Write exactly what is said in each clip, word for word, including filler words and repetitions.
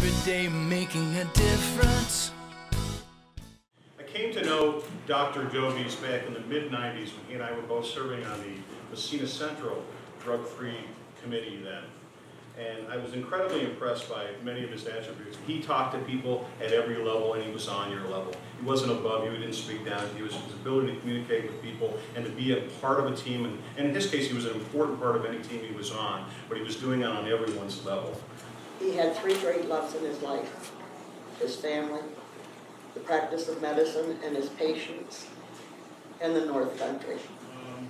every day making a difference. I came to know Doctor Dobies back in the mid nineties when he and I were both serving on the Massena Central Drug-Free Committee then. And I was incredibly impressed by many of his attributes. He talked to people at every level, and he was on your level. He wasn't above you, he didn't speak down. He was his ability to communicate with people and to be a part of a team. And, and in his case, he was an important part of any team he was on, but he was doing it on everyone's level. He had three great loves in his life: his family, the practice of medicine, and his patients, and the North Country. Um,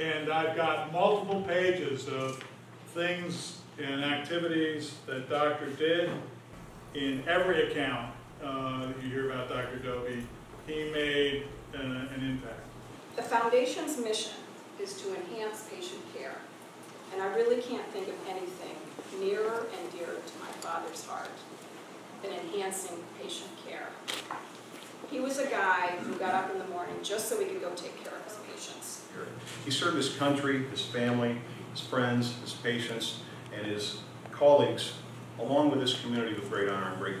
and I've got multiple pages of things and activities that Doctor did. In every account uh, that you hear about Doctor Dobies, he made an, an impact. The Foundation's mission is to enhance patient care, and I really can't think of anything nearer and dearer to my father's heart than enhancing patient care. He was a guy who got up in the morning just so he could go take care of his patients. He served his country, his family, his friends, his patients, and his colleagues, along with this community, with great honor and great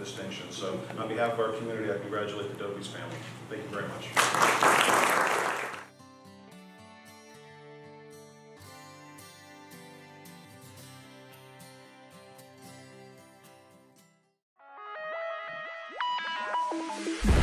distinction. So on behalf of our community, I congratulate the Dobies family. Thank you very much.